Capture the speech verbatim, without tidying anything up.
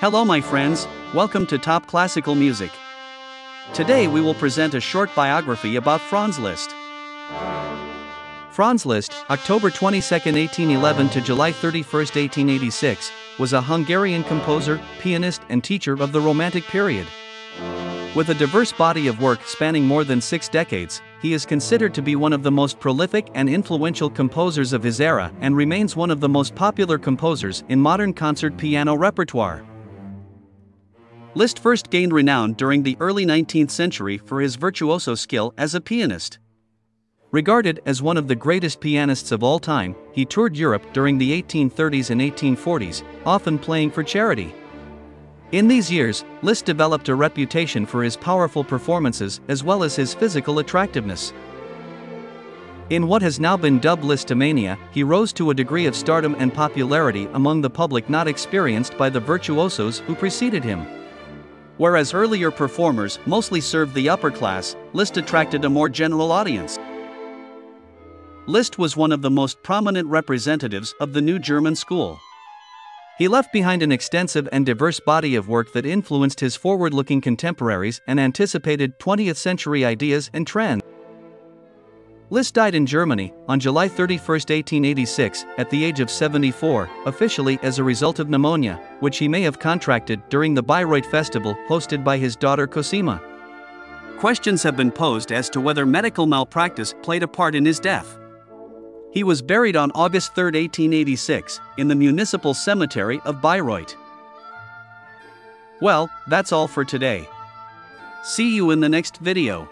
Hello my friends, welcome to Top Classical Music. Today we will present a short biography about Franz Liszt. Franz Liszt, October twenty-second, eighteen eleven to July thirty-first, eighteen eighty-six, was a Hungarian composer, pianist and teacher of the Romantic period. With a diverse body of work spanning more than six decades, he is considered to be one of the most prolific and influential composers of his era and remains one of the most popular composers in modern concert piano repertoire. Liszt first gained renown during the early nineteenth century for his virtuoso skill as a pianist. Regarded as one of the greatest pianists of all time, he toured Europe during the eighteen thirties and eighteen forties, often playing for charity. In these years, Liszt developed a reputation for his powerful performances as well as his physical attractiveness. In what has now been dubbed Lisztmania, he rose to a degree of stardom and popularity among the public not experienced by the virtuosos who preceded him. Whereas earlier performers mostly served the upper class, Liszt attracted a more general audience. Liszt was one of the most prominent representatives of the new German school. He left behind an extensive and diverse body of work that influenced his forward-looking contemporaries and anticipated twentieth century ideas and trends. Liszt died in Germany on July thirty-first, eighteen eighty-six, at the age of seventy-four, officially as a result of pneumonia, which he may have contracted during the Bayreuth festival hosted by his daughter Cosima. Questions have been posed as to whether medical malpractice played a part in his death. He was buried on August third, eighteen eighty-six, in the municipal cemetery of Bayreuth. Well, that's all for today. See you in the next video.